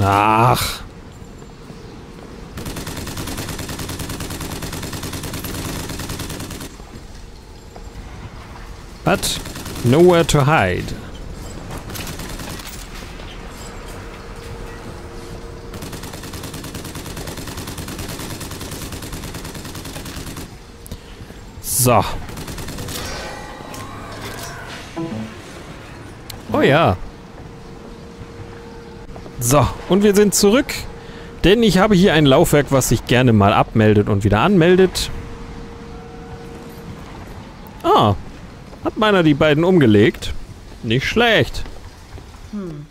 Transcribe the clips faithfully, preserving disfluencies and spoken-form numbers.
Ach. But nowhere to hide. So. Oh ja. So, und wir sind zurück. Denn ich habe hier ein Laufwerk, was sich gerne mal abmeldet und wieder anmeldet. Ah. Hat meiner die beiden umgelegt? Nicht schlecht. Hm.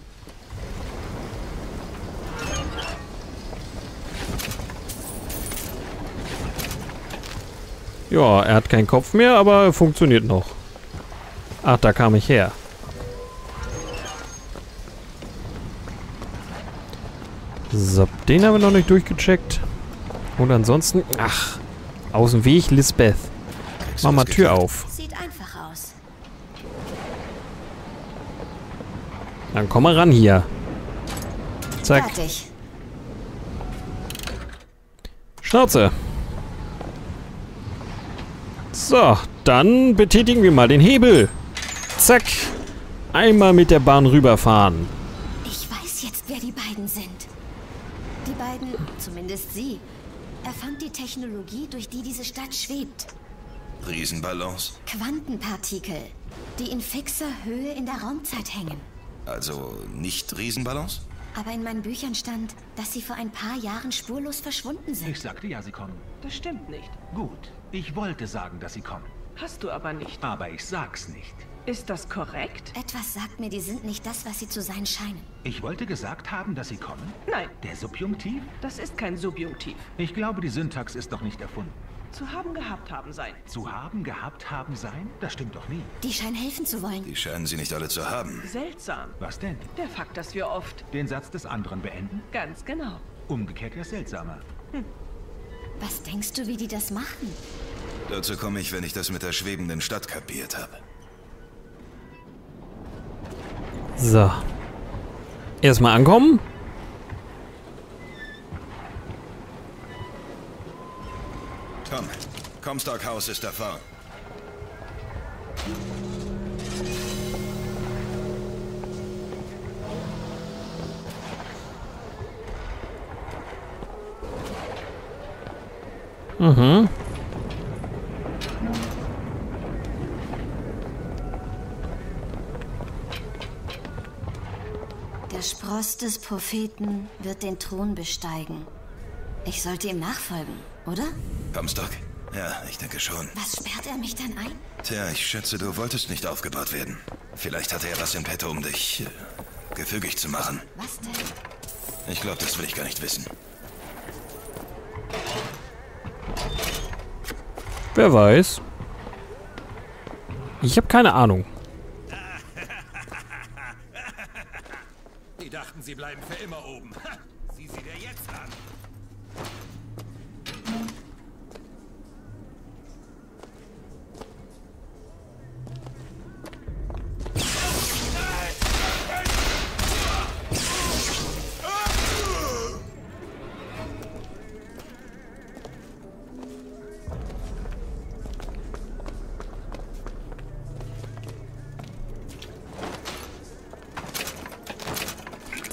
Ja, er hat keinen Kopf mehr, aber funktioniert noch. Ach, da kam ich her. So, den haben wir noch nicht durchgecheckt. Und ansonsten... Ach, aus dem Weg, Lisbeth. Mach mal Tür auf. Sieht einfach aus. Dann komm mal ran hier. Zack. Fertig. Schnauze. So, dann betätigen wir mal den Hebel. Zack. Einmal mit der Bahn rüberfahren. Ich weiß jetzt, wer die beiden sind. Die beiden, zumindest sie, erfand die Technologie, durch die diese Stadt schwebt. Riesenballons? Quantenpartikel, die in fixer Höhe in der Raumzeit hängen. Also nicht Riesenballons? Aber in meinen Büchern stand, dass sie vor ein paar Jahren spurlos verschwunden sind. Ich sagte ja, sie kommen. Das stimmt nicht. Gut, ich wollte sagen, dass sie kommen. Hast du aber nicht. Aber ich sag's nicht. Ist das korrekt? Etwas sagt mir, die sind nicht das, was sie zu sein scheinen. Ich wollte gesagt haben, dass sie kommen? Nein. Der Subjunktiv? Das ist kein Subjunktiv. Ich glaube, die Syntax ist noch nicht erfunden. Zu haben gehabt haben sein. Zu haben gehabt haben sein? Das stimmt doch nie. Die scheinen helfen zu wollen. Die scheinen sie nicht alle zu haben. Seltsam. Was denn? Der Fakt, dass wir oft... Den Satz des anderen beenden? Ganz genau. Umgekehrt ja seltsamer. Hm. Was denkst du, wie die das machen? Dazu komme ich, wenn ich das mit der schwebenden Stadt kapiert habe. So. Erstmal ankommen. Komm, Comstock House ist da vorne. Mhm. Der Spross des Propheten wird den Thron besteigen. Ich sollte ihm nachfolgen, oder? Comstock? Ja, ich denke schon. Was sperrt er mich denn ein? Tja, ich schätze, du wolltest nicht aufgebaut werden. Vielleicht hatte er was im Petto, um dich äh, gefügig zu machen. Was denn? Ich glaube, das will ich gar nicht wissen. Wer weiß? Ich habe keine Ahnung. Die dachten, sie bleiben für immer oben. Sieh sie dir jetzt an.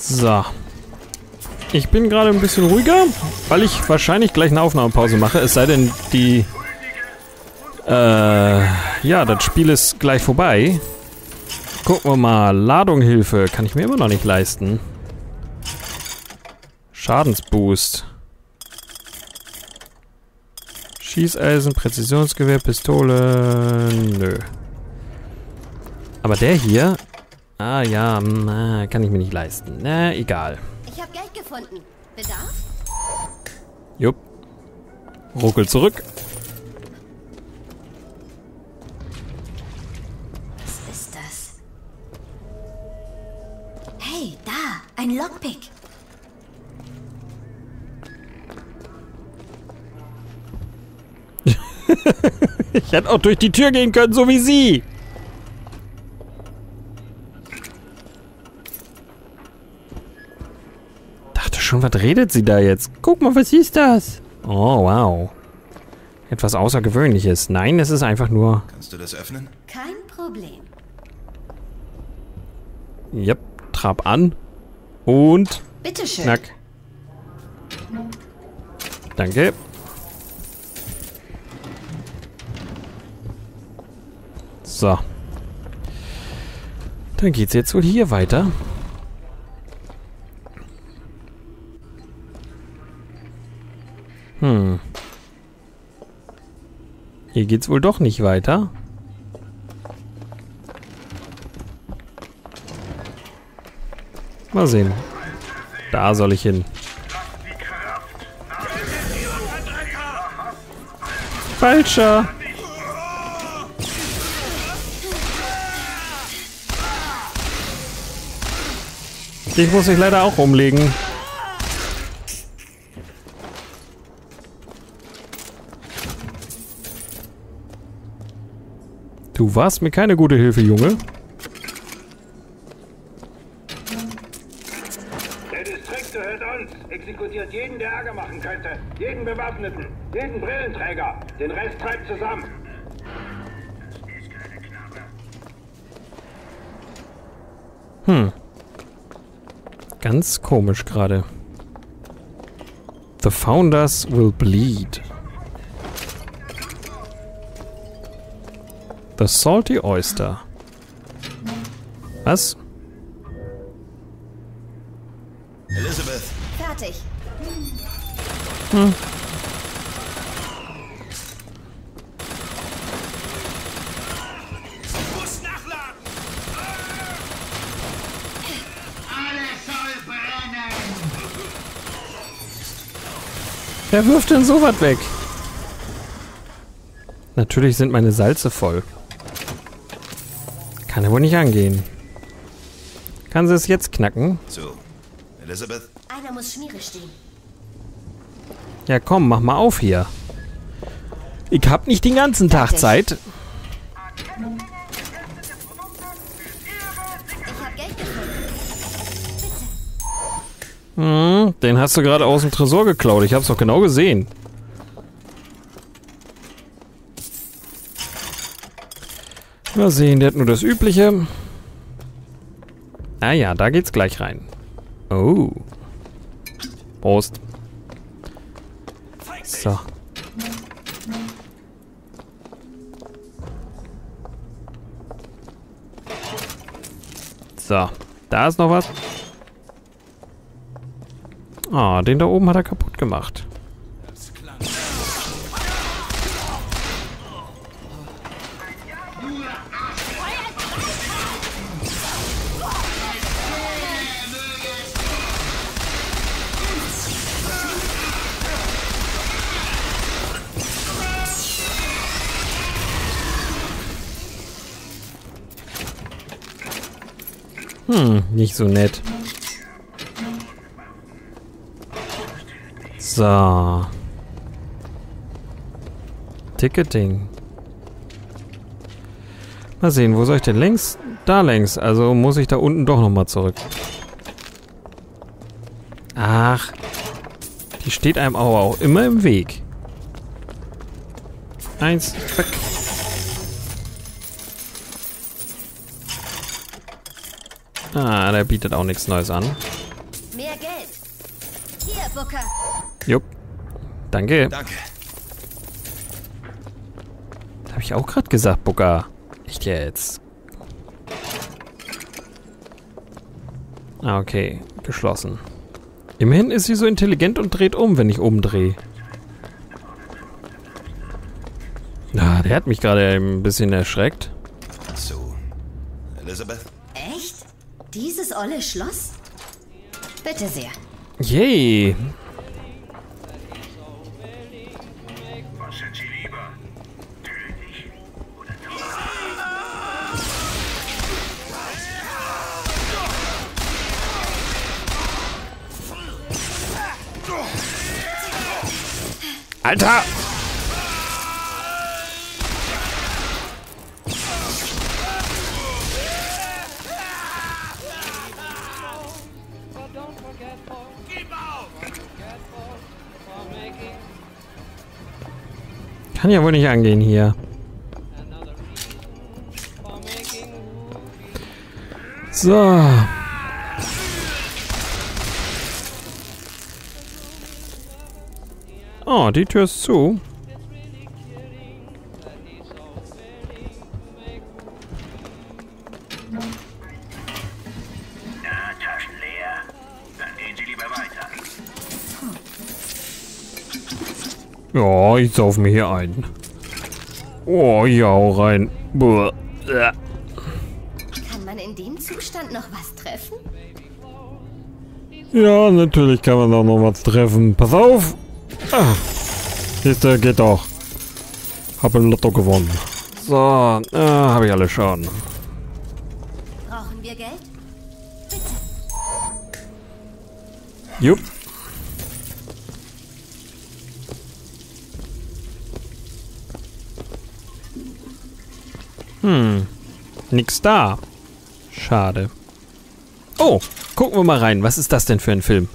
So. Ich bin gerade ein bisschen ruhiger, weil ich wahrscheinlich gleich eine Aufnahmepause mache. Es sei denn, die... Äh... Ja, das Spiel ist gleich vorbei. Gucken wir mal. Ladunghilfe kann ich mir immer noch nicht leisten. Schadensboost. Schießeisen, Präzisionsgewehr, Pistole... Nö. Aber der hier... Ah ja, na, kann ich mir nicht leisten. Na, egal. Ich hab Geld gefunden. Bedarf? Jupp. Ruckel zurück. Was ist das? Hey, da, ein Lockpick. Ich hätte auch durch die Tür gehen können, so wie sie. schon, was redet sie da jetzt? Guck mal, was ist das? Oh, wow. Etwas Außergewöhnliches. Nein, es ist einfach nur... Kannst du das öffnen? Kein Problem. Jep, trab an. Und... Bitteschön. Knack. Danke. So. Dann geht's jetzt wohl hier weiter. Hm. Hier geht's wohl doch nicht weiter. Mal sehen. Da soll ich hin. Falscher! Ich muss mich leider auch umlegen. Du warst mir keine gute Hilfe, Junge. Der Distrikt gehört uns. Exekutiert jeden, der Ärger machen könnte. Jeden Bewaffneten. Jeden Brillenträger. Den Rest treibt zusammen. Hm. Ganz komisch gerade. The Founders will bleed. The Salty Oyster. Was? Elizabeth. Fertig. Hm. Muss nachladen. Alles soll brennen. Wer wirft denn sowas weg? Natürlich sind meine Salze voll. Kann er wohl nicht angehen. Kann sie es jetzt knacken? So, Elizabeth. Einer muss Schmiere stehen. Ja komm, mach mal auf hier. Ich hab nicht den ganzen Tag Zeit. Ich hab Geld gefunden. Hm, den hast du gerade aus dem Tresor geklaut. Ich hab's doch genau gesehen. Mal sehen, der hat nur das Übliche. Ah ja, da geht's gleich rein. Oh. Prost. So. So, da ist noch was. Ah, den da oben hat er kaputt gemacht. Hm, nicht so nett. So. Ticketing. Mal sehen, wo soll ich denn längs? Da längs. Also muss ich da unten doch nochmal zurück. Ach. Die steht einem aber auch immer im Weg. Eins, zack. Ah, der bietet auch nichts Neues an. Mehr Geld. Hier, Booker. Jupp. Danke. Danke. Habe ich auch gerade gesagt, Booker. Echt jetzt. Ah, okay. Geschlossen. Immerhin ist sie so intelligent und dreht um, wenn ich umdrehe. Na, ah, der hat mich gerade ein bisschen erschreckt. So, Elizabeth? Echt? Dieses olle Schloss? Bitte sehr. Yay. Was sind Sie lieber? Tödlich oder tot? Alter! Kann ja wohl nicht angehen hier. So. Oh, die Tür ist zu. Ja, ich sauf mir hier ein. Oh, ja, hau rein. Buh. Kann man in dem Zustand noch was treffen? Ja, natürlich kann man auch noch was treffen. Pass auf! Ah. Siehst du, geht doch. Hab ein Lotto gewonnen. So, ah, habe ich alle schon. Brauchen wir Geld? Bitte. Jupp. Hm, nix da. Schade. Oh, gucken wir mal rein. Was ist das denn für ein Film?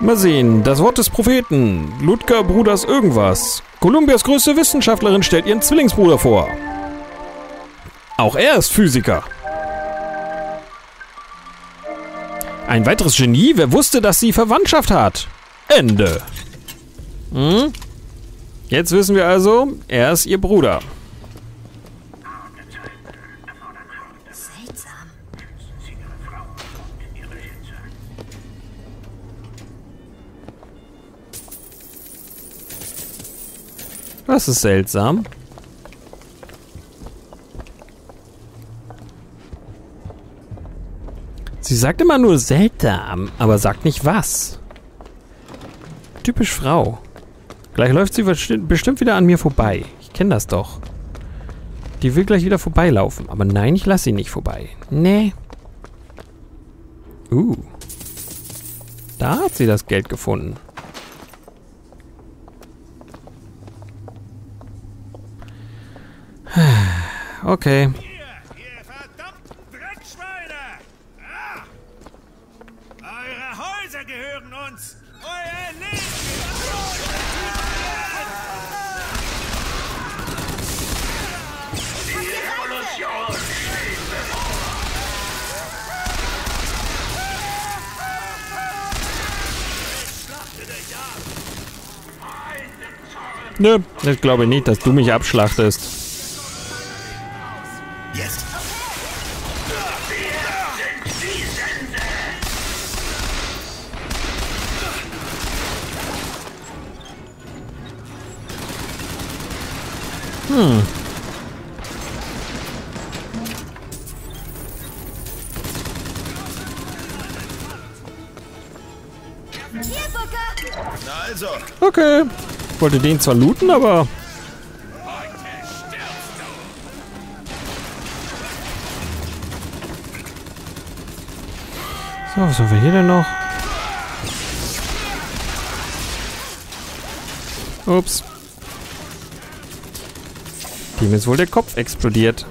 Mal sehen. Das Wort des Propheten. Ludger Bruders irgendwas. Kolumbias größte Wissenschaftlerin stellt ihren Zwillingsbruder vor. Auch er ist Physiker. Ein weiteres Genie. Wer wusste, dass sie Verwandtschaft hat? Ende. Hm? Jetzt wissen wir also, er ist ihr Bruder. Das ist seltsam. Sie sagt immer nur seltsam, aber sagt nicht was. Typisch Frau. Gleich läuft sie bestimmt wieder an mir vorbei. Ich kenne das doch. Die will gleich wieder vorbeilaufen. Aber nein, ich lasse sie nicht vorbei. Nee. Uh. Da hat sie das Geld gefunden. Okay. Ihr, ihr verdammten Dreckschweine! Ah! Eure Häuser gehören uns! Euer Leben! Die Revolution steht bevor! Nö, ich glaube nicht, dass du mich abschlachtest. Hm. Okay. Ich wollte den zwar looten, aber... So, was haben wir hier denn noch? Ups. Dem ist wohl der Kopf explodiert.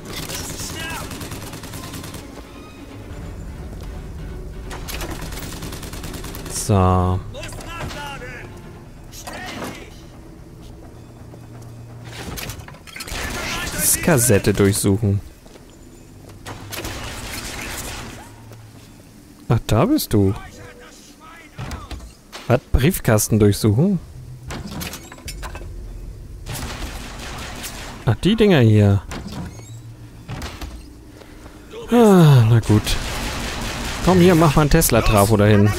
So. Kassette durchsuchen. Ach, da bist du. Was? Briefkasten durchsuchen? Ach, die Dinger hier. Ah, na gut. Komm hier, mach mal einen Tesla drauf oder hin.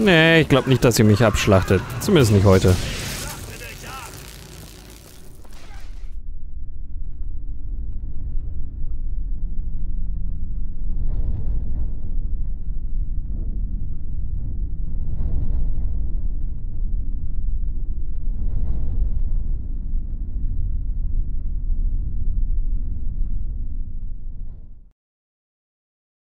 Nee, ich glaube nicht, dass ihr mich abschlachtet. Zumindest nicht heute.